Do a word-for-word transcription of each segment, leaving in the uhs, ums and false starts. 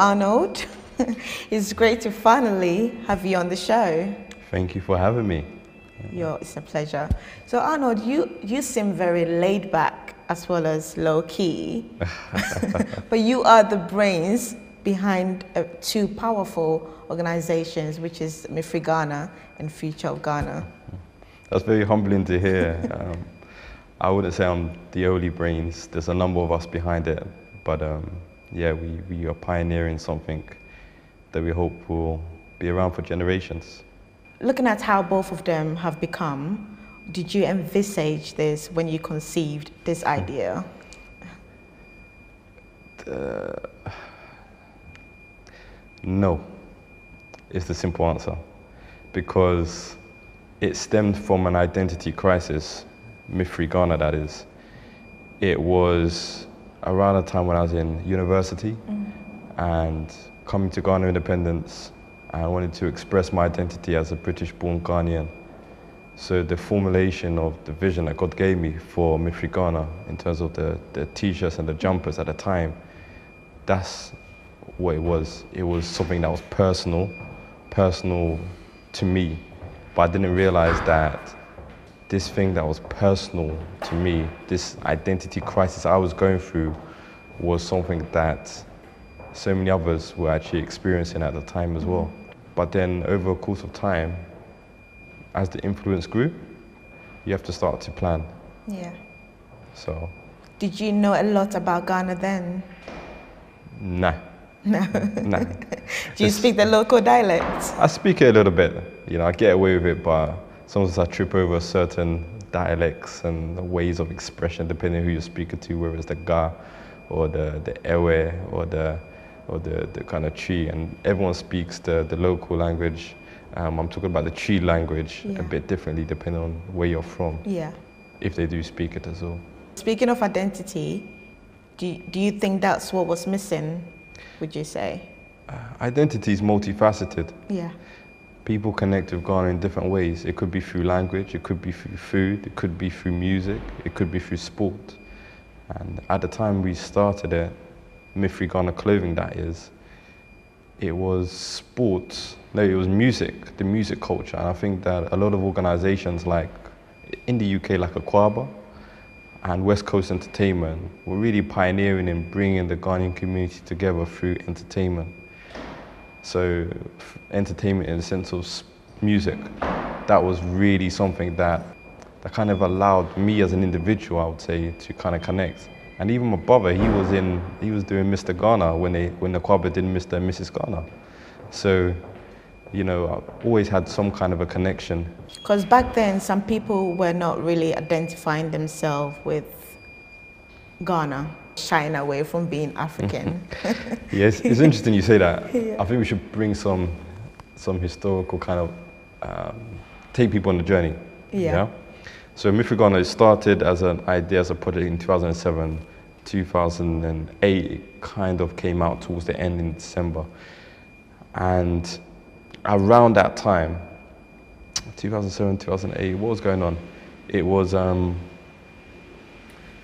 Arnold. It's great to finally have you on the show. Thank you for having me. You're, it's a pleasure. So Arnold, you, you seem very laid back as well as low key, but you are the brains behind uh, two powerful organizations, which is Mefiri Ghana and Future of Ghana. That's very humbling to hear. um, I wouldn't say I'm the only brains. There's a number of us behind it, but um, yeah, we, we are pioneering something that we hope will be around for generations. Looking at how both of them have become, did you envisage this when you conceived this idea? Uh, no, is the simple answer, because it stemmed from an identity crisis, Mefiri Ghana that is. It was around a time when I was in university mm. and coming to Ghana independence, I wanted to express my identity as a British-born Ghanaian. So the formulation of the vision that God gave me for Mefiri Ghana in terms of the, the t-shirts and the jumpers at the time, that's what it was. It was something that was personal, personal to me, but I didn't realize that this thing that was personal to me, this identity crisis I was going through, was something that so many others were actually experiencing at the time as well. But then over a course of time, as the influence grew, you have to start to plan. Yeah. So. Did you know a lot about Ghana then? Nah. No. Nah. Do you it's, speak the local dialect? I speak it a little bit. You know, I get away with it, but sometimes I trip over certain dialects and ways of expression, depending on who you're speaking to, whether it's the Ga or the, the Ewe or the or the, the kind of Chi, and everyone speaks the, the local language. Um, I'm talking about the Chi language yeah. a bit differently depending on where you're from, yeah. if they do speak it as well. Speaking of identity, do you, do you think that's what was missing, would you say? Uh, identity is multifaceted. Yeah. People connect with Ghana in different ways. It could be through language, it could be through food, it could be through music, it could be through sport. And at the time we started it, Mefiri Ghana clothing that is, it was sports, no, it was music, the music culture. And I think that a lot of organizations like, in the U K, like Akwaaba and West Coast Entertainment were really pioneering in bringing the Ghanaian community together through entertainment. So entertainment in the sense of music, that was really something that that kind of allowed me as an individual, I would say, to kind of connect. And even my brother, he was in, he was doing Mister Ghana when they, when the Akwaaba did Mister and Missus Ghana. So, you know, I've always had some kind of a connection. Because back then, some people were not really identifying themselves with Ghana, shying away from being African. Yes, it's interesting you say that. Yeah. I think we should bring some, some historical kind of, um, take people on the journey. Yeah. You know? So Mefiri Ghana started as an idea, as a project in two thousand seven. two thousand eight, it kind of came out towards the end in December. And around that time, two thousand seven, two thousand eight, what was going on? It was um,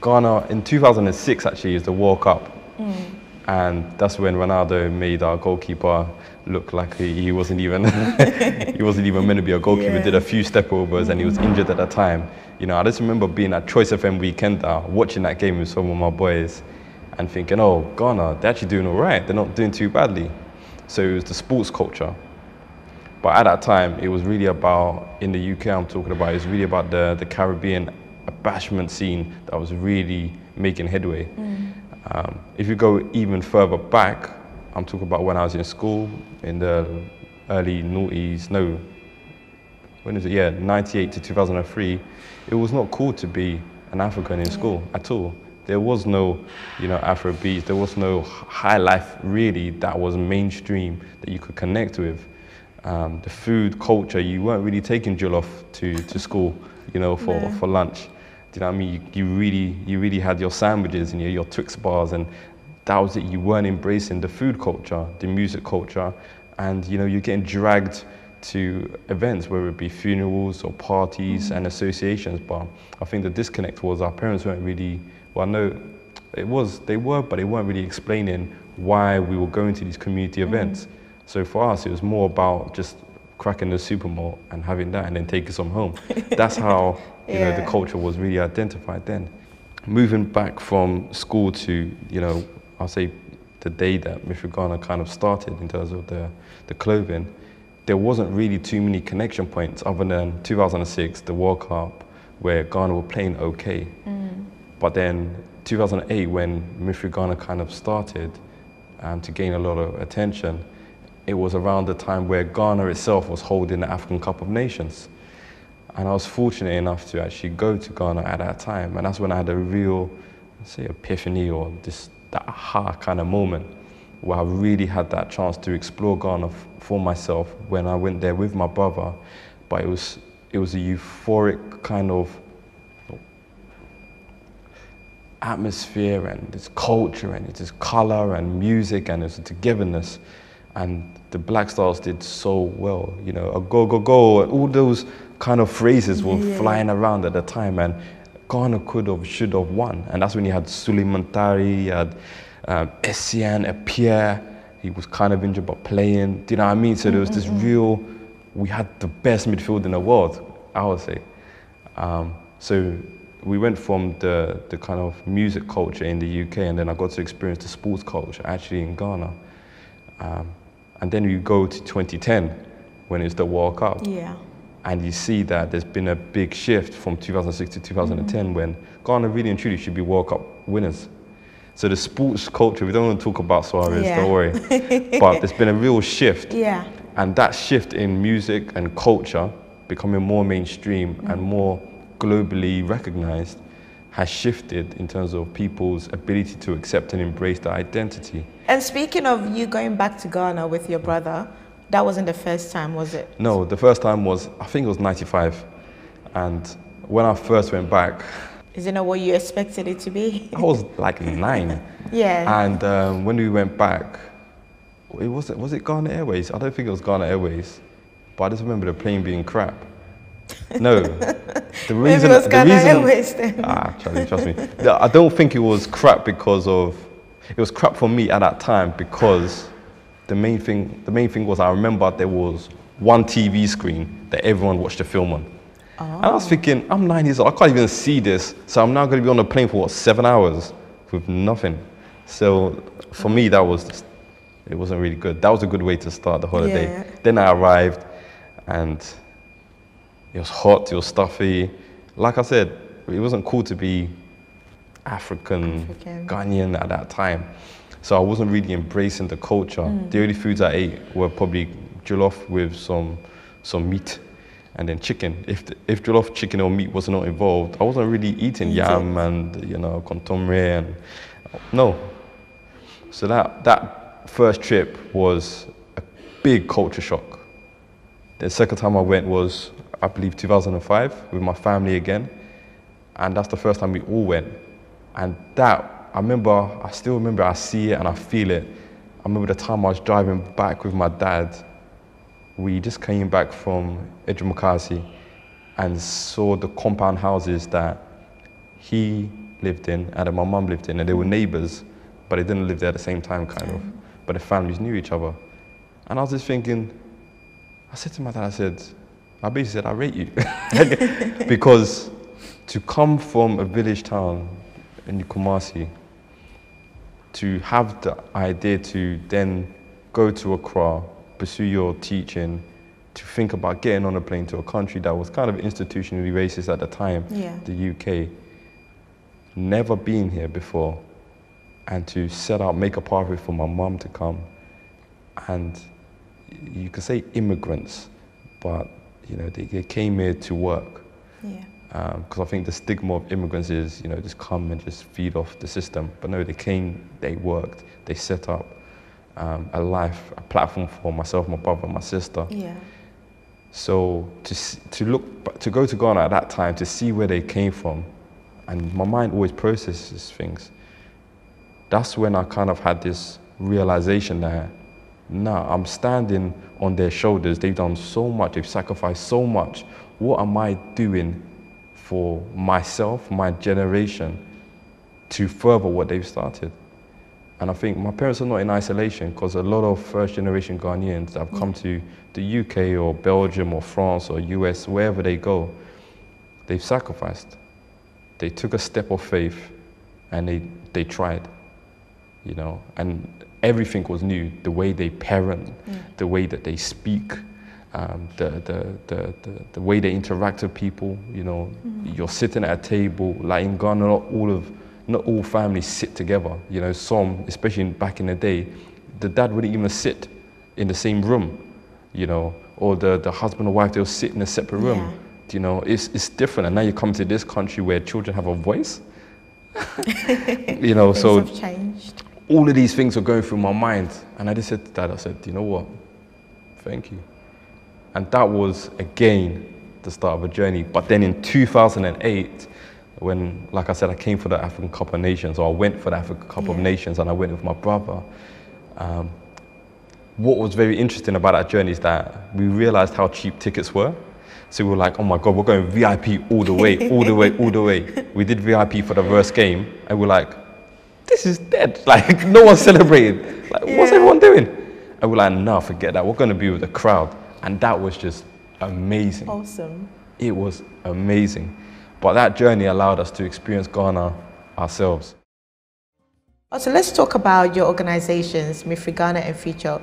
Ghana, in two thousand six actually, is the World Cup. Mm. And that's when Ronaldo made our goalkeeper look like he, he wasn't even he wasn't even meant to be a goalkeeper. Yeah. Did a few step overs and he was injured at the time. You know, I just remember being at Choice F M weekend uh, watching that game with some of my boys and thinking, oh, Ghana, they're actually doing all right. They're not doing too badly. So it was the sports culture. But at that time, it was really about, in the U K I'm talking about, it was really about the, the Caribbean abashment scene that was really making headway. Mm. Um, if you go even further back, I'm talking about when I was in school in the early noughties, no, when is it? Yeah, ninety-eight to two thousand three, it was not cool to be an African in school at all. There was no, you know, Afro beats, there was no high life really that was mainstream that you could connect with. Um, the food culture, you weren't really taking jollof to, to school, you know, for, no. for lunch. You know what I mean? You, you really, you really had your sandwiches and your, your Twix bars, and that was it. You weren't embracing the food culture, the music culture, and you know you're getting dragged to events, whether it be funerals or parties mm-hmm. and associations. But I think the disconnect was our parents weren't really. Well, I know It was, they were, but they weren't really explaining why we were going to these community events. Mm. So for us, it was more about just cracking the super malt and having that and then taking some home. That's how you yeah. know the culture was really identified then. Moving back from school to, you know, I'll say the day that Mefiri Ghana kind of started in terms of the, the clothing, there wasn't really too many connection points other than two thousand six, the World Cup, where Ghana were playing okay. Mm. But then two thousand eight, when Mefiri Ghana kind of started um, to gain a lot of attention, it was around the time where Ghana itself was holding the African Cup of Nations. And I was fortunate enough to actually go to Ghana at that time. And that's when I had a real, let's say, epiphany or this that aha kind of moment where I really had that chance to explore Ghana f for myself when I went there with my brother. But it was, it was a euphoric kind of atmosphere and this culture and it's this color and music and it's a togetherness. And the Black Stars did so well, you know, a go, go, go, and all those kind of phrases were yeah. flying around at the time, and Ghana could have, should have won. And that's when you had Suleiman Tari, you had um, Essien, Appiah, he was kind of injured but playing, do you know what I mean? So there was this real, we had the best midfield in the world, I would say. Um, so we went from the, the kind of music culture in the U K, and then I got to experience the sports culture actually in Ghana. Um, And then you go to twenty ten, when it's the World Cup. Yeah. And you see that there's been a big shift from two thousand six to two thousand ten, mm-hmm. when Ghana really and truly should be World Cup winners. So the sports culture, we don't want to talk about Suarez, yeah. don't worry. But there's been a real shift. Yeah. And that shift in music and culture, becoming more mainstream mm-hmm. and more globally recognized, has shifted in terms of people's ability to accept and embrace their identity. And speaking of you going back to Ghana with your brother, that wasn't the first time, was it? No, the first time was, I think it was ninety-five. And when I first went back... Is it not what you expected it to be? I was like nine. Yeah. And um, when we went back, it was, was it Ghana Airways? I don't think it was Ghana Airways, but I just remember the plane being crap. No, the reason, it was Ghana Airways then. Ah, Charlie, trust me. I don't think it was crap because of, it was crap for me at that time because the main thing, the main thing was I remember there was one T V screen that everyone watched the film on. Oh. And I was thinking, I'm nine years old, I can't even see this. So I'm now going to be on a plane for what, seven hours with nothing. So for me, that was, just, it wasn't really good. That was a good way to start the holiday. Yeah. Then I arrived and it was hot, it was stuffy. Like I said, it wasn't cool to be African, African. Ghanaian at that time. So I wasn't really embracing the culture. Mm. The only foods I ate were probably jollof with some, some meat and then chicken. If, the, if jollof, chicken or meat was not involved, I wasn't really eating yam and, you know, contomere and, no. So that, that first trip was a big culture shock. The second time I went was, I believe two thousand five, with my family again, and that's the first time we all went. And that, I remember, I still remember, I see it and I feel it. I remember the time I was driving back with my dad. We just came back from Idrimokasi and saw the compound houses that he lived in and that my mum lived in, and they were neighbours, but they didn't live there at the same time, kind of. But the families knew each other. And I was just thinking, I said to my dad, I said, I basically said, I rate you. Because to come from a village town in Kumasi, to have the idea to then go to Accra, pursue your teaching, to think about getting on a plane to a country that was kind of institutionally racist at the time, yeah. the U K, never been here before, and to set out, make a pathway for my mum to come. And you could say immigrants, but you know, they, they came here to work. Yeah. Because um, I think the stigma of immigrants is, you know, just come and just feed off the system. But no, they came, they worked, they set up um, a life, a platform for myself, my brother, my sister. Yeah. So to to look, to go to Ghana at that time, to see where they came from, and my mind always processes things. That's when I kind of had this realization that, nah, I'm standing on their shoulders. They've done so much, they've sacrificed so much. What am I doing for myself, my generation, to further what they've started. And I think my parents are not in isolation, because a lot of first generation Ghanaians that have come to the U K or Belgium or France or U S, wherever they go, they've sacrificed. They took a step of faith and they, they tried, you know, and everything was new. The way they parent, yeah. the way that they speak, um, the, the, the, the, the way they interact with people, you know, mm-hmm. you're sitting at a table, like in Ghana, not all of Not all families sit together. You know, some, especially back in the day, the dad wouldn't even sit in the same room, you know, or the, the husband or wife, they'll sit in a separate room. Yeah. You know, it's, it's different. And now you come to this country where children have a voice, you know, things so have changed. All of these things are going through my mind. And I just said to dad, I said, you know what, thank you. And that was, again, the start of a journey. But then in two thousand eight, when, like I said, I came for the African Cup of Nations, or I went for the African Cup yeah. of Nations, and I went with my brother. Um, what was very interesting about that journey is that we realized how cheap tickets were. So we were like, oh my God, we're going V I P all the way, all the way, all the way. We did V I P for the first game, and we're like, this is dead. Like, no one's celebrating. Like, yeah. what's everyone doing? And we're like, no, forget that. We're going to be with the crowd. And that was just amazing. Awesome. It was amazing. But that journey allowed us to experience Ghana ourselves. So let's talk about your organizations, Mefiri Ghana and Future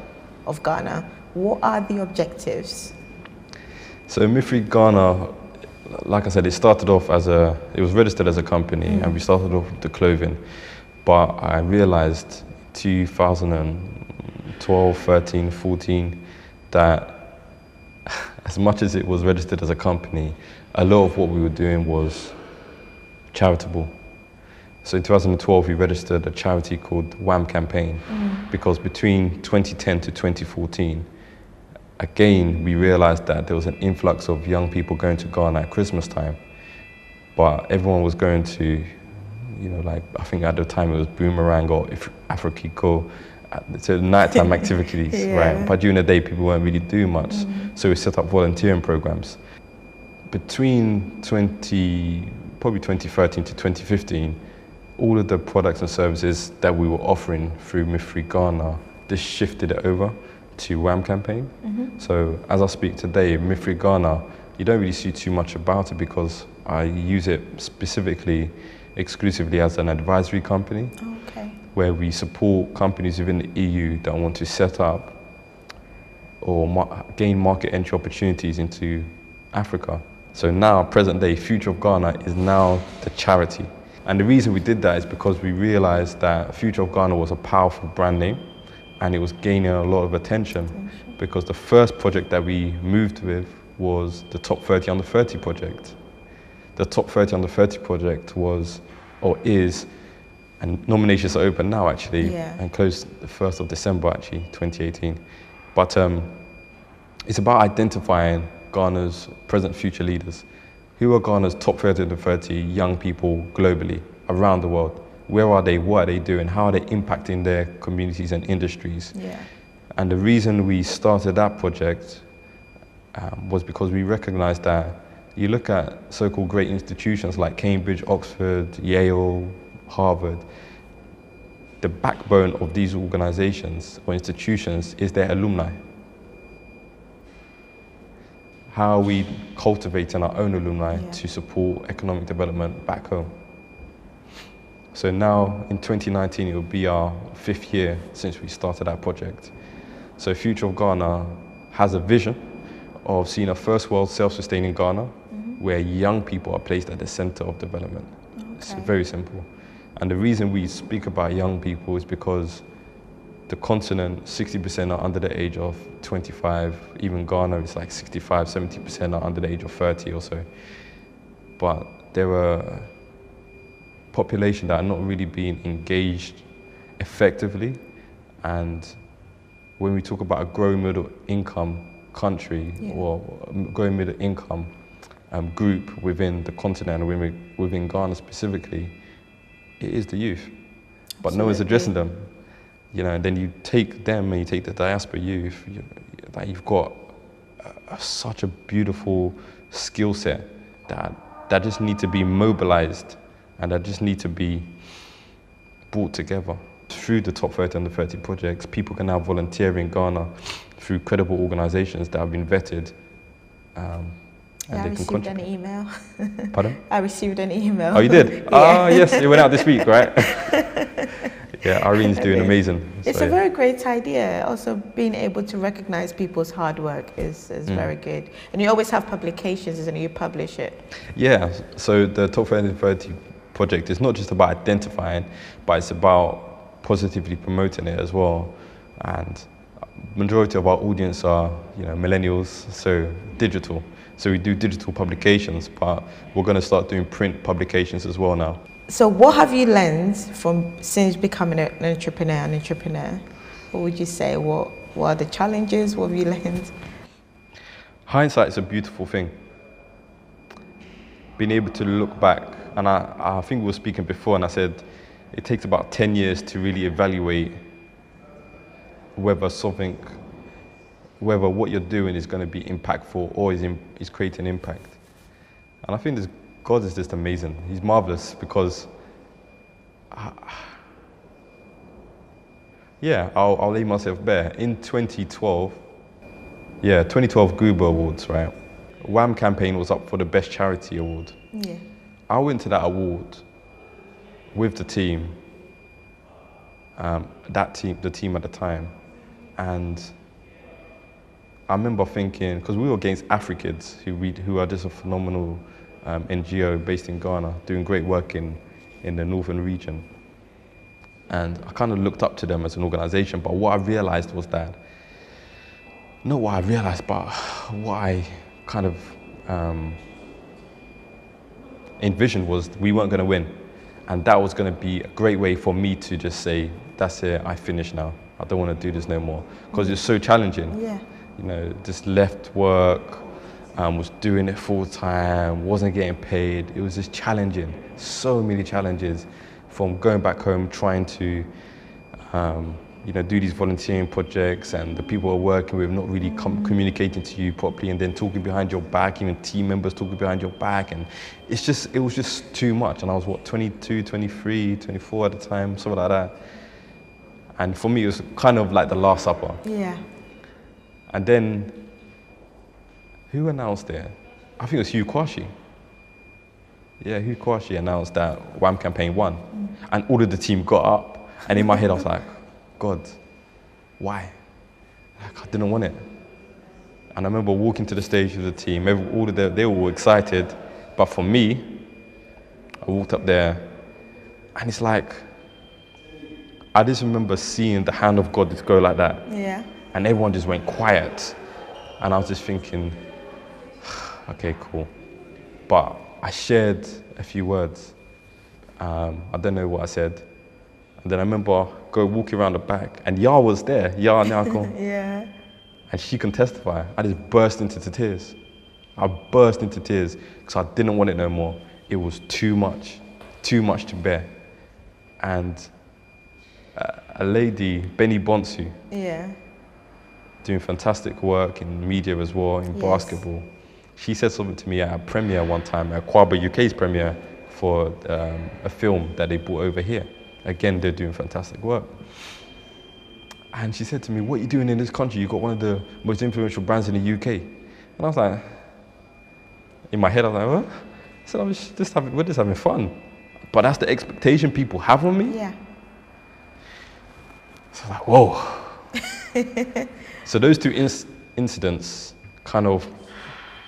of Ghana. What are the objectives? So Mefiri Ghana, like I said, it started off as a, it was registered as a company mm. and we started off with the clothing. But I realized two thousand twelve, thirteen, fourteen, that as much as it was registered as a company, a lot of what we were doing was charitable. So in two thousand twelve, we registered a charity called Wham Campaign, mm. because between twenty ten to twenty fourteen, again, we realized that there was an influx of young people going to Ghana at Christmas time, but everyone was going to, you know, like, I think at the time it was Boomerang or Afro-Kiko, so nighttime activities, yeah. right? But during the day, people weren't really doing much. Mm. So we set up volunteering programs. Between twenty, probably twenty thirteen to twenty fifteen, all of the products and services that we were offering through Mefiri Ghana, this shifted it over to Wham Campaign. Mm-hmm. So as I speak today, Mefiri Ghana, you don't really see too much about it because I use it specifically, exclusively as an advisory company, okay. where we support companies within the E U that want to set up or ma- gain market entry opportunities into Africa. So now, present day, Future of Ghana is now the charity. And the reason we did that is because we realized that Future of Ghana was a powerful brand name and it was gaining a lot of attention, attention. Because the first project that we moved with was the Top thirty Under thirty project. The Top thirty Under thirty project was, or is, and nominations are open now actually, yeah. and closed the first of December actually, twenty eighteen. But um, it's about identifying Ghana's present future leaders. Who are Ghana's top thirty to thirty young people globally, around the world? Where are they, what are they doing, how are they impacting their communities and industries? Yeah. And the reason we started that project um, was because we recognized that you look at so-called great institutions like Cambridge, Oxford, Yale, Harvard, the backbone of these organizations or institutions is their alumni. How are we cultivating our own alumni yeah. to support economic development back home? So now in twenty nineteen, it will be our fifth year since we started that project. So Future of Ghana has a vision of seeing a first world self-sustaining Ghana mm-hmm. where young people are placed at the center of development. Okay. It's very simple. And the reason we speak about young people is because the continent, sixty percent are under the age of twenty-five. Even Ghana is like sixty-five, seventy percent are under the age of thirty or so. But there are population that are not really being engaged effectively. And when we talk about a growing middle income country yeah. or growing middle income um, group within the continent, within, within Ghana specifically, it is the youth. But Absolutely. No one's addressing them. You know, and then you take them and you take the diaspora youth, you, like you've got a, a, such a beautiful skill set that, that just need to be mobilized and that just need to be brought together. Through the Top thirty Under thirty projects, people can now volunteer in Ghana through credible organisations that have been vetted. Um, and yeah, they I received can an email. Pardon? I received an email. Oh, you did? Ah, yeah. uh, yes, it went out this week, right? Yeah, Irene's doing amazing. It's so, a very great idea. Also, being able to recognise people's hard work is, is mm. very good. And you always have publications, isn't it? You publish it. Yeah, so the Top thirty Under thirty project is not just about identifying, but it's about positively promoting it as well. And majority of our audience are, you know, millennials, so digital. So we do digital publications, but we're going to start doing print publications as well now. So what have you learned from since becoming an entrepreneur, an entrepreneur? What would you say? What, what are the challenges? What have you learned? Hindsight is a beautiful thing. Being able to look back, and I, I think we were speaking before and I said, it takes about ten years to really evaluate whether something, whether what you're doing is going to be impactful or is, in, is creating impact. And I think this, God is just amazing. He's marvelous because, uh, yeah, I'll, I'll lay myself bare. In twenty twelve, yeah, twenty twelve Goober Awards, right? Wham Campaign was up for the Best Charity Award. Yeah. I went to that award with the team, um, that team, the team at the time. And I remember thinking, because we were against Afrikids, who, we, who are just a phenomenal um, N G O based in Ghana, doing great work in, in the northern region. And I kind of looked up to them as an organization, but what I realized was that, not what I realized, but what I kind of um, envisioned was we weren't gonna win. And that was going to be a great way for me to just say, that's it, I finished now. I don't want to do this no more. Because it's so challenging. Yeah. You know, just left work, um, was doing it full time, wasn't getting paid. It was just challenging. So many challenges from going back home, trying to, um, you know, do these volunteering projects and the people we're working with not really com communicating to you properly and then talking behind your back, even team members talking behind your back. And it's just, it was just too much. And I was what, twenty-two, twenty-three, twenty-four at the time, something like that. And for me, it was kind of like the Last Supper. Yeah. And then, who announced it? I think it was Hugh Kwashi. Yeah, Hugh Kwashi announced that Wham Campaign won. Mm. And all of the team got up. And in my head, I was like, God, why? I didn't want it. And I remember walking to the stage with the team, every, all of the, they were all excited, but for me, I walked up there and it's like, I just remember seeing the hand of God just go like that. Yeah. And everyone just went quiet. And I was just thinking, okay, cool. But I shared a few words. Um, I don't know what I said. And then I remember go walking around the back and Yaa was there, Yaa now gone. Yeah. And she can testify. I just burst into tears. I burst into tears because I didn't want it no more. It was too much, too much to bear. And a, a lady, Benny Bonsu, yeah, doing fantastic work in media as well, in yes. basketball. She said something to me at a premiere one time, at Akwaaba U K's premiere for um, a film that they brought over here. Again, they're doing fantastic work. And she said to me, what are you doing in this country? You've got one of the most influential brands in the U K. And I was like, in my head, I was like, what? I said, I'm just having, we're just having fun. But that's the expectation people have on me? Yeah. So I was like, whoa. So those two inc incidents kind of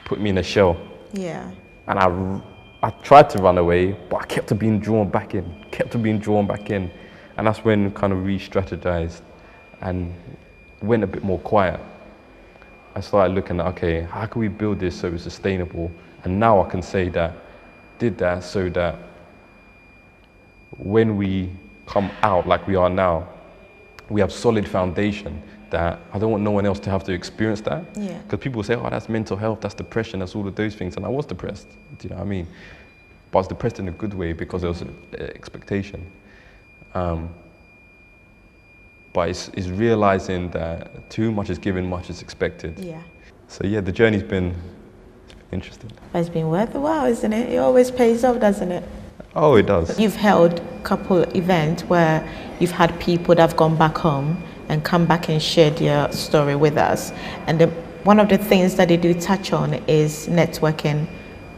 put me in a shell. Yeah. And I... I tried to run away, but I kept being drawn back in, kept being drawn back in. And that's when kind of re-strategized and went a bit more quiet. I started looking at, okay, how can we build this so it's sustainable? And now I can say that, did that so that when we come out like we are now, we have solid foundation that I don't want no one else to have to experience that. Yeah. Because people say, oh, that's mental health, that's depression, that's all of those things. And I was depressed, do you know what I mean? But I was depressed in a good way because there was an expectation. Um, but it's, it's realizing that too much is given, much is expected. Yeah. So yeah, the journey's been interesting. It's been worth a while, isn't it? It always pays off, doesn't it? Oh, it does. You've held a couple events where you've had people that have gone back home and come back and shared their story with us. And the, one of the things that they do touch on is networking.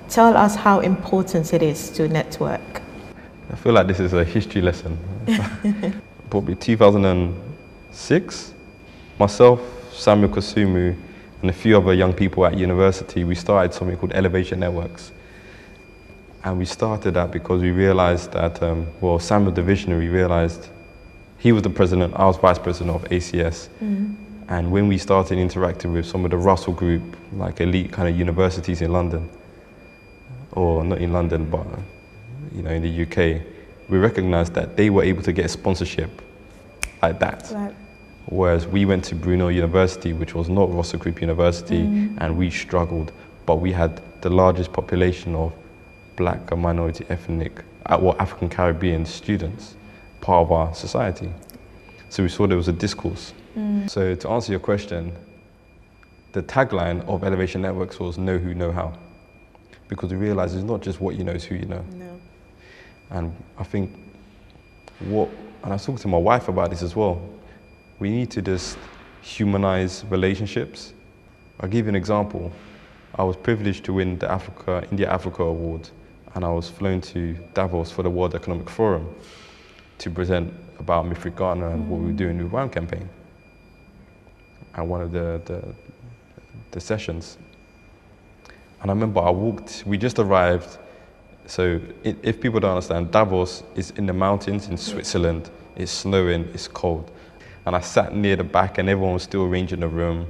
Tell us how important it is to network. I feel like this is a history lesson. Probably two thousand six, myself, Samuel Kasumu, and a few other young people at university, we started something called Elevation Networks. And we started that because we realized that, um, well, Samuel the visionary realized he was the president, I was vice president of A C S. Mm. And when we started interacting with some of the Russell Group, like elite kind of universities in London, or not in London, but you know, in the U K, we recognized that they were able to get sponsorship like that. Right. Whereas we went to Brunel University, which was not Russell Group University, mm. and we struggled, but we had the largest population of black and minority ethnic, well, African Caribbean students, part of our society. So we saw there was a discourse. Mm. So to answer your question, the tagline of Elevation Networks was know who, know how. Because we realize it's not just what you know, it's who you know. No. And I think what, and I was talking to my wife about this as well, we need to just humanize relationships. I'll give you an example. I was privileged to win the Africa India Africa Award, and I was flown to Davos for the World Economic Forum to present about Mefiri Ghana and mm. what we were doing with Wham Campaign. And one of the, the, the sessions, and I remember I walked, we just arrived. So it, if people don't understand, Davos is in the mountains in Switzerland. It's snowing, it's cold. And I sat near the back and everyone was still arranging the room.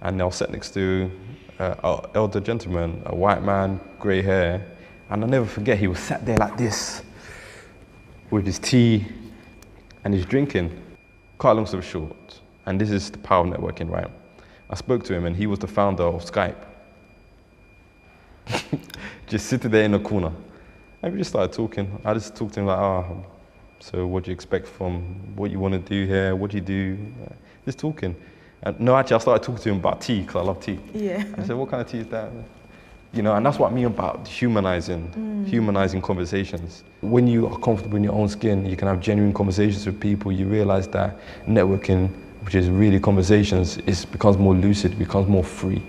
And I was sat next to uh, an elder gentleman, a white man, gray hair. And I'll never forget, he was sat there like this with his tea and his drinking. Cut a long story short, and this is the power of networking, right? I spoke to him and he was the founder of Skype. Just sitting there in the corner. And we just started talking. I just talked to him like, ah, oh, so what do you expect from what you want to do here? What do you do? Just talking. And no, actually, I started talking to him about tea because I love tea. Yeah. I said, what kind of tea is that? You know, and that's what I mean about humanizing, mm. humanizing conversations. When you are comfortable in your own skin, you can have genuine conversations with people. You realize that networking, which is really conversations, it becomes more lucid, becomes more free.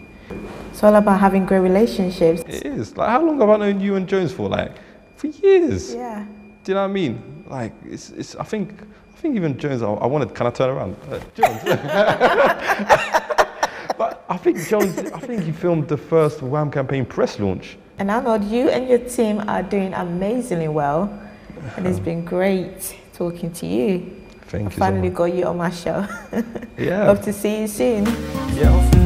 It's all about having great relationships. It is. Like, how long have I known you and Jones for? Like, for years. Yeah. Do you know what I mean? Like, it's. It's. I think. I think even Jones. I, I wanted. Can I turn around? Uh, Jones. But I think Jones. I think he filmed the first Wham Campaign press launch. And Arnold, you and your team are doing amazingly well, and it's been great talking to you. Thank I you. Finally so much. Got you on my show. Yeah. Hope to see you soon. Yeah.